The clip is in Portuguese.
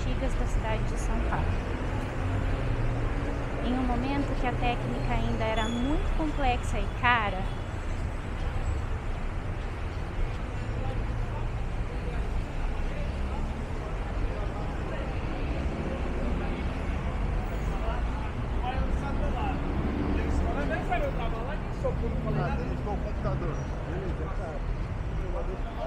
antigas da cidade de São Paulo. Em um momento que a técnica ainda era muito complexa e cara, só por um computador.